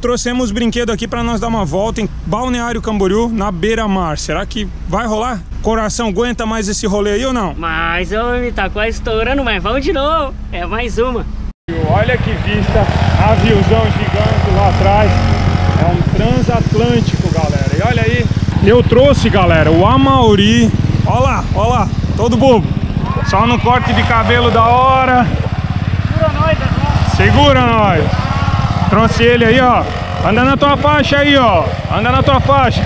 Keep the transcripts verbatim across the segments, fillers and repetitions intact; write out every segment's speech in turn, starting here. Trouxemos brinquedo aqui para nós dar uma volta em Balneário Camboriú, na beira-mar. Será que vai rolar? Coração aguenta mais esse rolê aí ou não? Mas, homem, tá quase estourando, mas vamos de novo. É mais uma. Olha que vista, aviãozão gigante lá atrás. É um transatlântico, galera. E olha aí. Eu trouxe, galera, o Amauri. Olha lá, olha lá, todo bobo. Só no corte de cabelo da hora. Segura nós, agora. Segura nós. Trouxe ele aí, ó. Anda na tua faixa aí, ó. Anda na tua faixa.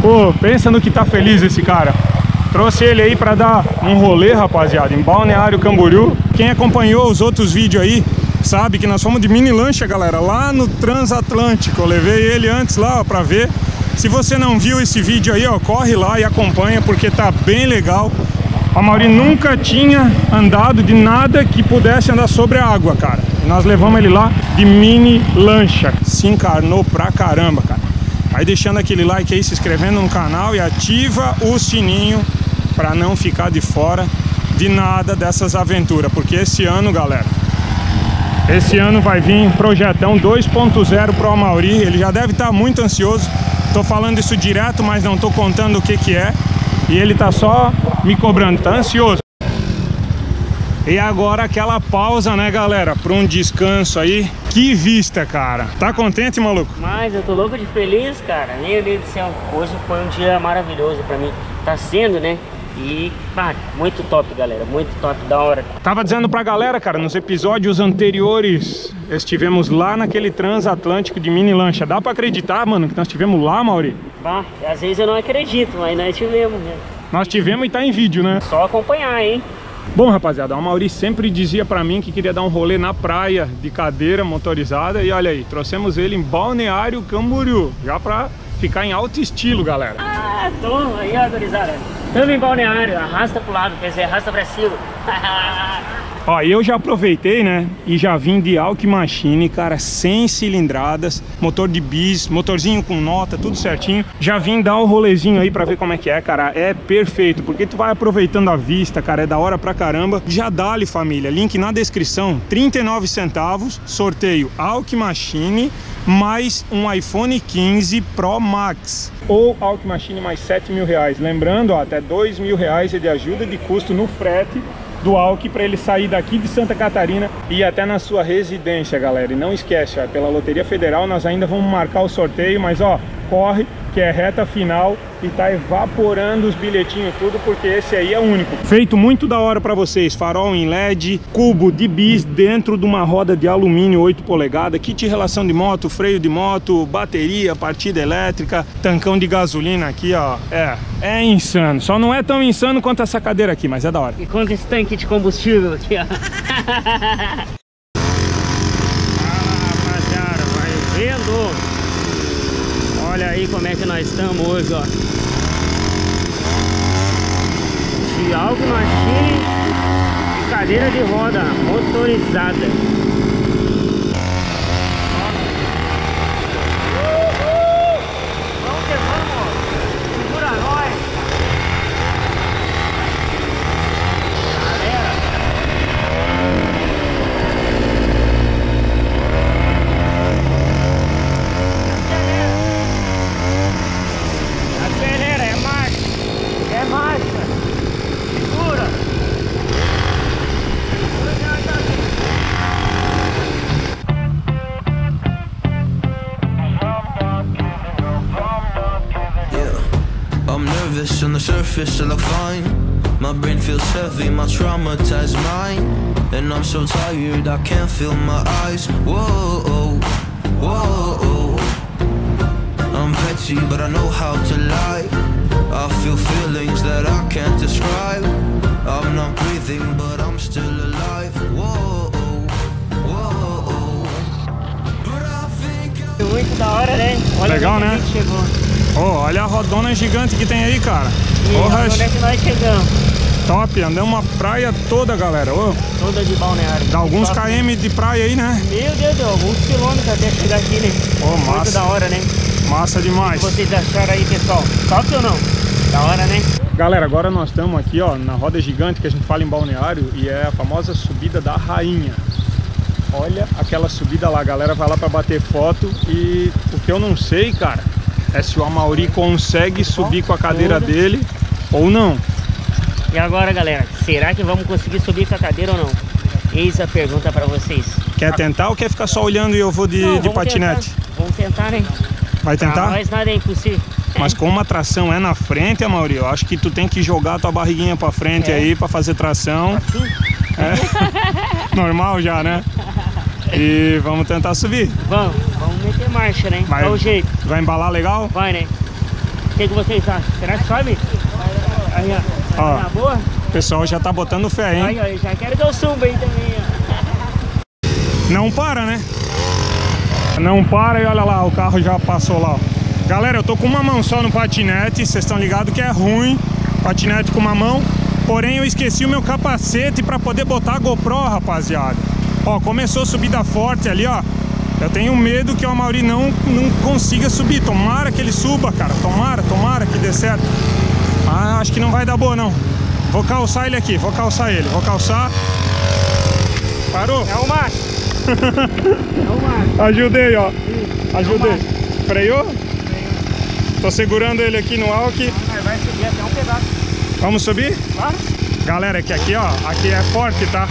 Pô, pensa no que tá feliz esse cara. Trouxe ele aí pra dar um rolê, rapaziada, em Balneário Camboriú. Quem acompanhou os outros vídeos aí sabe que nós fomos de mini lancha, galera, lá no Transatlântico. Eu levei ele antes lá, ó, pra ver. Se você não viu esse vídeo aí, ó, corre lá e acompanha, porque tá bem legal. A Amauri nunca tinha andado de nada que pudesse andar sobre a água, cara. Nós levamos ele lá de mini lancha. Se encarnou pra caramba, cara. Vai deixando aquele like aí, se inscrevendo no canal e ativa o sininho pra não ficar de fora de nada dessas aventuras. Porque esse ano, galera, esse ano vai vir projetão dois ponto zero pro Amauri. Ele já deve estar muito ansioso. Tô falando isso direto, mas não tô contando o que que é. E ele tá só me cobrando, tá ansioso. E agora aquela pausa, né, galera? Pra um descanso aí. Que vista, cara. Tá contente, maluco? Mas eu tô louco de feliz, cara. Meu Deus do céu. Hoje foi um dia maravilhoso pra mim. Tá sendo, né? E, pá, muito top, galera. Muito top, da hora. Tava dizendo pra galera, cara, nos episódios anteriores, estivemos lá naquele transatlântico de mini lancha. Dá pra acreditar, mano, que nós estivemos lá, Mauri? Pá, às vezes eu não acredito, mas nós tivemos, né? Nós tivemos e tá em vídeo, né? Só acompanhar, hein? Bom, rapaziada, a Amauri sempre dizia pra mim que queria dar um rolê na praia de cadeira motorizada. E olha aí, trouxemos ele em Balneário Camboriú, já pra ficar em alto estilo, galera. Ah, toma aí, motorizada. Tamo em Balneário, arrasta pro lado, quer dizer, arrasta pra cima. Ó, eu já aproveitei, né, e já vim de Alt Machine, cara, cem cilindradas, motor de bis, motorzinho com nota, tudo certinho. Já vim dar um rolezinho aí pra ver como é que é, cara, é perfeito, porque tu vai aproveitando a vista, cara, é da hora pra caramba. Já dá-lhe, família, link na descrição, trinta e nove centavos, sorteio Alt Machine, mais um iPhone quinze Pro Max. Ou Alt Machine mais sete mil reais, lembrando, ó, até dois mil reais é de ajuda de custo no frete do Alck para ele sair daqui de Santa Catarina e ir até na sua residência, galera. E não esquece, ó, pela Loteria Federal nós ainda vamos marcar o sorteio, mas ó, corre que é reta final e tá evaporando os bilhetinhos tudo, porque esse aí é único. Feito muito da hora para vocês, farol em L E D, cubo de bis dentro de uma roda de alumínio oito polegadas, kit relação de moto, freio de moto, bateria, partida elétrica, tancão de gasolina aqui, ó. É, é insano. Só não é tão insano quanto essa cadeira aqui, mas é da hora. E quanto esse tanque de combustível aqui, ó. Ah, rapaziada, vai vendo. Olha aí como é que nós estamos hoje, ó. De Alt Machine e cadeira de roda motorizada. Uhul! Vamos que vamos! Segura nós! On the surface I look fine. My brain feels heavy, my traumatized mind. And I'm so tired I can't feel my eyes. Whoa, whoa. I'm petty but I know how to lie. I feel feelings that I can't describe. I'm not breathing but I'm still alive. Whoa, whoa. But I think I... Muito da hora, né? Olha, legal, né? Oh, olha a rodona gigante que tem aí, cara. Porra, onde é que nós chegamos? Top, andamos uma praia toda, galera. Oh. Toda de Balneário. Dá alguns top, quilômetros, né? De praia aí, né? Meu Deus do céu, alguns quilômetros até chegar aqui, né? Oh, massa. Muito da hora, né? Massa demais. O que vocês acharam aí, pessoal? Top ou não? Da hora, né? Galera, agora nós estamos aqui, ó, na roda gigante que a gente fala em Balneário, e é a famosa subida da Rainha. Olha aquela subida lá, a galera vai lá para bater foto. E o que eu não sei, cara, é se o Amauri consegue subir com a cadeira dele ou não. E agora, galera, será que vamos conseguir subir com a cadeira ou não? Eis a pergunta para vocês. Quer tentar ou quer ficar só olhando e eu vou de, não, de patinete? Tentar. Vamos tentar, hein? Vai tentar? Mas nada é impossível. Mas como a tração é na frente, Amauri, eu acho que tu tem que jogar a tua barriguinha pra frente é. aí pra fazer tração. Assim? É. Normal já, né? E vamos tentar subir. Vamos, vamos meter marcha, né? Vai, é o jeito. Vai embalar legal? Vai, né? O que, que vocês acham? Será que sobe? Aí, ó. ó tá boa? O pessoal já tá botando fé, hein? Aí, ó, eu já quero que eu suba aí também, ó. Não para, né? Não para e olha lá, o carro já passou lá, ó. Galera, eu tô com uma mão só no patinete, vocês estão ligados que é ruim, patinete com uma mão, porém eu esqueci o meu capacete pra poder botar a GoPro, rapaziada. Ó, começou a subida forte ali, ó, eu tenho medo que o Amauri não, não consiga subir, tomara que ele suba, cara, tomara, tomara que dê certo. Ah, acho que não vai dar boa, não. Vou calçar ele aqui, vou calçar ele, vou calçar. Parou? É o macho. É o macho. Ajudei, ó, ajudei. É o macho. Freou? Tô segurando ele aqui no Alck. Vai subir até um pedaço. Vamos subir? Claro. Galera, que aqui, ó, aqui é forte, tá?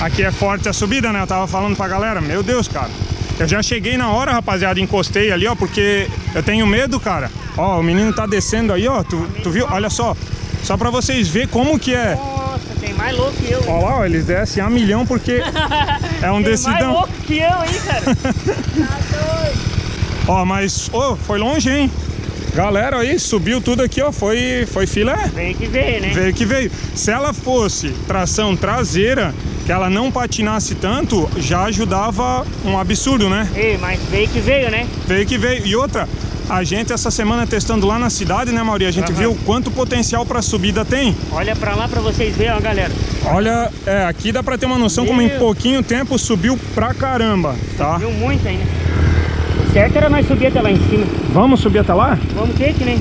É. Aqui é forte a subida, né? Eu tava falando pra galera. Meu Deus, cara. Eu já cheguei na hora, rapaziada, encostei ali, ó, porque eu tenho medo, cara. Ó, o menino tá descendo aí, ó. Tu, tu viu? Olha só. Só pra vocês verem como que é. Nossa, tem mais louco que eu. Hein? Ó lá, ó, eles descem a milhão porque é um tem decidão. Tem mais louco que eu, hein, cara? Tá doido. Ó, mas oh, foi longe, hein? Galera, aí subiu tudo aqui, ó. Foi, foi filé. Veio que veio, né? Veio que veio. Se ela fosse tração traseira, que ela não patinasse tanto, já ajudava um absurdo, né? Ei, mas veio que veio, né? Veio que veio. E outra, a gente essa semana testando lá na cidade, né, Mauri? A gente uhum. viu quanto potencial pra subida tem. Olha pra lá pra vocês verem, ó, galera. Olha, é, aqui dá pra ter uma noção Meu. como em pouquinho tempo subiu pra caramba, tá? Subiu muito ainda. Certo era nós subir até lá em cima. Vamos subir até lá? Vamos ter que, né?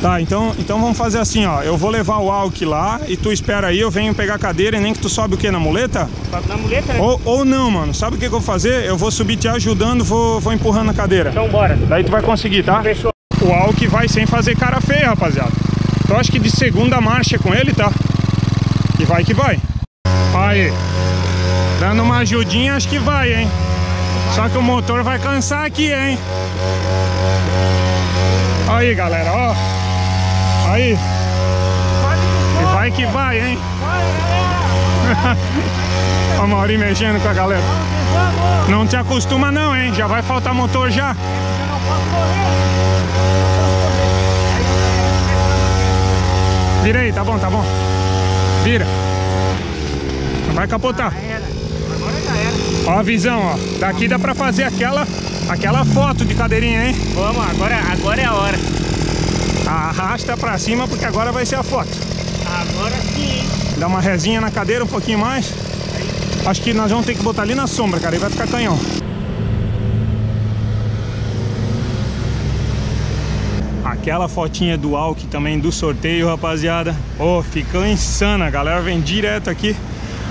Tá, então, então vamos fazer assim, ó. Eu vou levar o Alck lá e tu espera aí, eu venho pegar a cadeira e nem que tu sobe o quê? Na muleta? Sobe na muleta, né? Ou, ou não, mano. Sabe o que, que eu vou fazer? Eu vou subir te ajudando, vou, vou empurrando a cadeira. Então bora. Daí tu vai conseguir, tá? Fechou. O Alck vai sem fazer cara feia, rapaziada. Então acho que de segunda marcha com ele, tá? E vai que vai. Aí. Dando uma ajudinha, acho que vai, hein? Só que o motor vai cansar aqui, hein? Aí, galera, ó. Aí. E vai que vai, hein? Ó, Amauri mexendo com a galera. Não te acostuma não, hein? Já vai faltar motor já. Vira aí, tá bom, tá bom. Vira. Não vai capotar. Ó a visão, ó. Daqui dá pra fazer aquela, aquela foto de cadeirinha, hein? Vamos, agora, agora é a hora. Arrasta pra cima porque agora vai ser a foto. Agora sim. Dá uma resinha na cadeira um pouquinho mais. Acho que nós vamos ter que botar ali na sombra, cara. E vai ficar canhão. Aquela fotinha do Alck também do sorteio, rapaziada. Ô, oh, ficou insana. A galera vem direto aqui.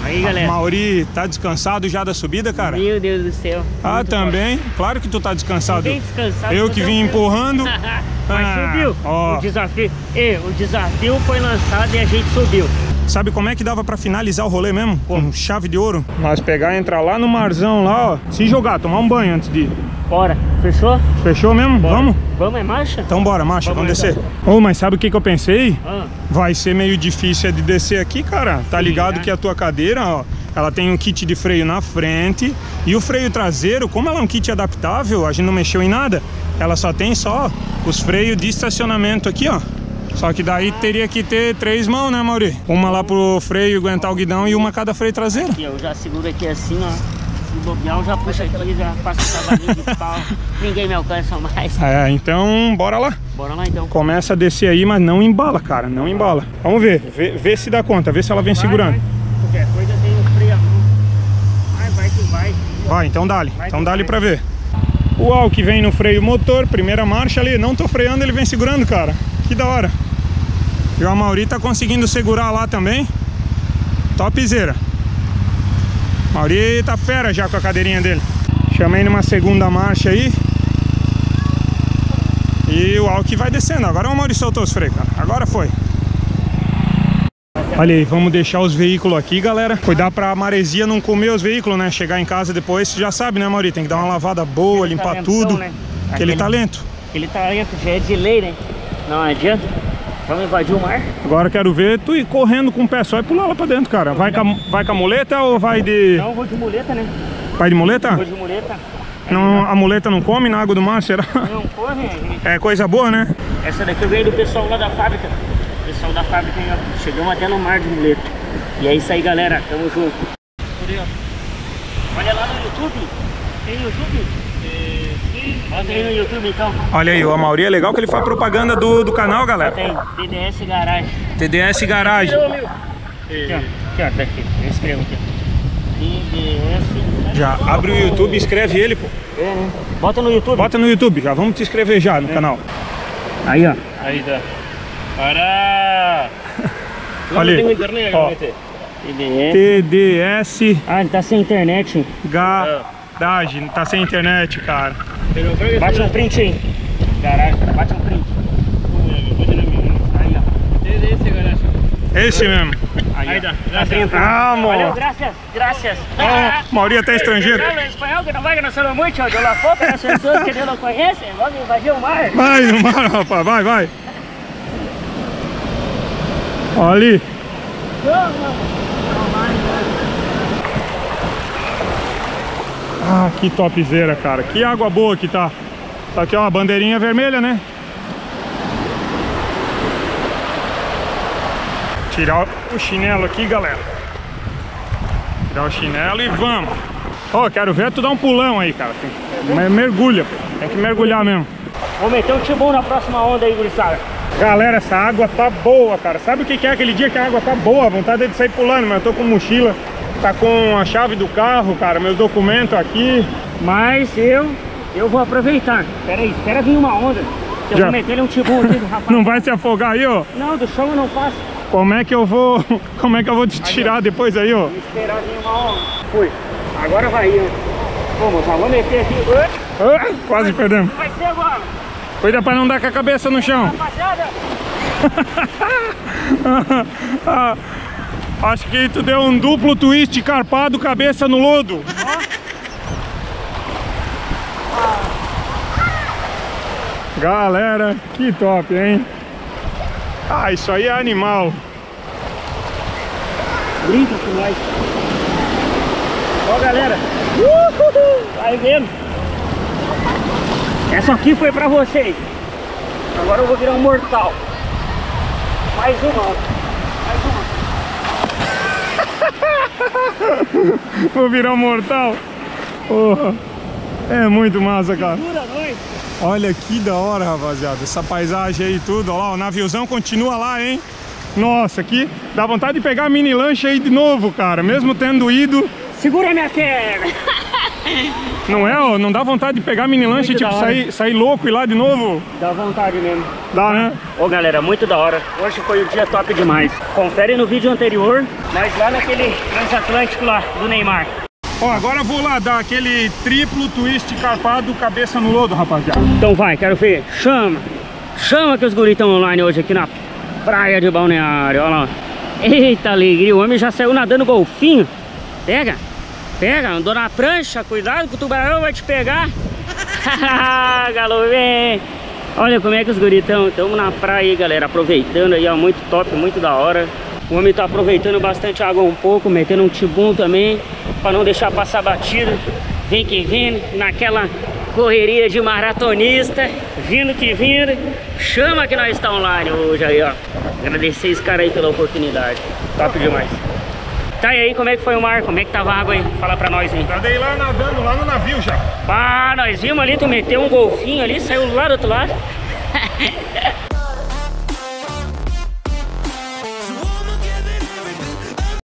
Aí, galera. Amauri, tá descansado já da subida, cara? Meu Deus do céu. Ah, também? Forte. Claro que tu tá descansado. Bem descansado. Eu que vim empurrando. Mas ah, subiu. Ó. O desafio, e, o desafio foi lançado e a gente subiu. Sabe como é que dava pra finalizar o rolê mesmo? Com um chave de ouro. Nós pegar e entrar lá no marzão, lá, ó. Se jogar, tomar um banho antes de ir. Bora. Fechou? Fechou mesmo? Bora. Vamos? Vamos, é marcha? Então bora, marcha, vamos, vamos descer. Ô, oh, mas sabe o que que eu pensei? Ah. Vai ser meio difícil de descer aqui, cara. Tá Sim, ligado né? que a tua cadeira, ó, ela tem um kit de freio na frente. E o freio traseiro, como ela é um kit adaptável, a gente não mexeu em nada. Ela só tem só os freios de estacionamento aqui, ó. Só que daí teria que ter três mãos, né, Mauri? Uma lá pro freio aguentar o guidão e uma cada freio traseiro. Aqui, eu já seguro aqui assim, ó. Bobeão, já puxa aqui, já passa o cavalinho de pau. Ninguém me alcança mais. É, então bora lá. Bora lá então. Começa a descer aí, mas não embala, cara. Não embala. Vamos ver. Vê, vê se dá conta, vê se ela vem vai, segurando. Vai. Qualquer coisa tem o freio a mão. Vai, vai que vai. Vai, então dá-lhe. Então dá-lhe pra ver. O Alck vem no freio motor, primeira marcha ali. Não tô freando, ele vem segurando, cara. Que da hora. E o Amauri tá conseguindo segurar lá também. Topzera. Amauri tá fera já com a cadeirinha dele. Chamei numa segunda marcha aí. E o Alck vai descendo. Agora o Amauri soltou os freios, cara. Agora foi. Olha aí, vamos deixar os veículos aqui, galera. Cuidar pra maresia não comer os veículos, né? Chegar em casa depois, já sabe, né, Amauri? Tem que dar uma lavada boa, aquele limpar tudo. Né? Aquele, aquele talento. Aquele talento já é de lei, né? Não adianta. Vamos invadir o mar. Agora quero ver tu ir correndo com o pé só e pular lá pra dentro, cara. Vai com a, vai com a muleta ou vai de... Não, eu vou de muleta, né? Vai de muleta? Eu vou de muleta. Não, a muleta não come na água do mar, será? Não come. É coisa boa, né? Essa daqui eu ganhei do pessoal lá da fábrica. O pessoal da fábrica, chegamos até no mar de muleta. E é isso aí, galera. Tamo junto. Olha lá no YouTube. Tem YouTube? Bota aí no YouTube então. Olha aí, o Amauri é legal que ele faz propaganda do, do canal, galera. Tem T D S Garage. T D S Garage. Aqui, ó. Aqui, ó. Aqui. Eu escrevo aqui. T D S. Já abre o YouTube e escreve ele, pô. É, né? Bota no YouTube. Bota no YouTube, já. Vamos te inscrever já no é. canal. Aí, ó. Aí dá. Para! Olha aí. Não tem internet, ó. T D S. T D S. Ah, ele tá sem internet. Garage. Tá sem internet, cara. Bate um print aí. Garagem, bate um print. Aí, ó. Esse mesmo. Aí, dá. Ah, amor. Graças, graças. Ah, Mauri até estrangeiro. Espanhol que não vai, que não sabe muito, ó. De lá fora, as pessoas que não conhecem, vamos invadir o mar. Vai no mar, rapaz, vai, vai. Olha ali. Ah, que topzera, cara. Que água boa que tá. Só que é uma bandeirinha vermelha, né? Tirar o chinelo aqui, galera. Tirar o chinelo e vamos. Ó, quero ver tu dar um pulão aí, cara. Tem... Mergulha, pô. Tem que mergulhar mesmo. Vou meter um tibum na próxima onda aí, gurizada. Galera, essa água tá boa, cara. Sabe o que é aquele dia que a água tá boa? A vontade é de sair pulando, mas eu tô com mochila. Tá com a chave do carro, cara, meus documentos aqui. Mas eu, eu vou aproveitar. Pera aí, espera vir uma onda. Eu Já. vou meter um tibum aqui do rapaz. Não vai se afogar aí, ó? Não, do chão eu não faço. Como é que eu vou, como é que eu vou te tirar aí, depois aí, ó? Vou esperar vir uma onda. Fui. Agora vai eu. Vamos, vamos meter aqui. Ah, quase perdemos. Vai ser agora. Cuida pra não dar com a cabeça no chão. Rapaziada. ah. Acho que tu deu um duplo twist carpado, cabeça no lodo. Galera, que top, hein? Ah, isso aí é animal. Brinca com nós. Ó, galera. Uhul. Vai vendo? Essa aqui foi pra vocês. Agora eu vou virar um mortal. Mais uma. Mais uma. Vou virar um mortal. Porra. É muito massa, cara. Olha que da hora, rapaziada. Essa paisagem aí e tudo. Olha lá, o naviozão continua lá, hein? Nossa, aqui dá vontade de pegar a mini lancha aí de novo, cara. Mesmo tendo ido. Segura minha perna. Não é, ó? Não dá vontade de pegar a mini lancha e tipo sair, sair louco e ir lá de novo? Dá vontade mesmo. Dá, né? Ô galera, muito da hora. Hoje foi um dia top demais. Confere no vídeo anterior, mas lá naquele transatlântico lá, do Neymar. Ó, agora eu vou lá dar aquele triplo twist carpado, cabeça no lodo, rapaziada. Então vai, quero ver. Chama. Chama que os guris estão online hoje aqui na praia de Balneário. Olha lá. Eita alegria, o homem já saiu nadando golfinho. Pega. Pega, andou na prancha, cuidado que o tubarão vai te pegar. Galo, vem. Olha como é que os guritão, estamos na praia aí, galera, aproveitando aí, ó, muito top, muito da hora. O homem tá aproveitando bastante a água um pouco, metendo um tibum também, pra não deixar passar batido. Vem que vem, naquela correria de maratonista, vindo que vindo. Chama que nós está online hoje aí, ó. Agradecer esse cara aí pela oportunidade, top demais. Tá, e aí, como é que foi o mar? Como é que tava a água aí? Fala pra nós aí. Cadê lá nadando, lá no navio já. Ah, nós vimos ali, tu meteu um golfinho ali, saiu lá do outro lado.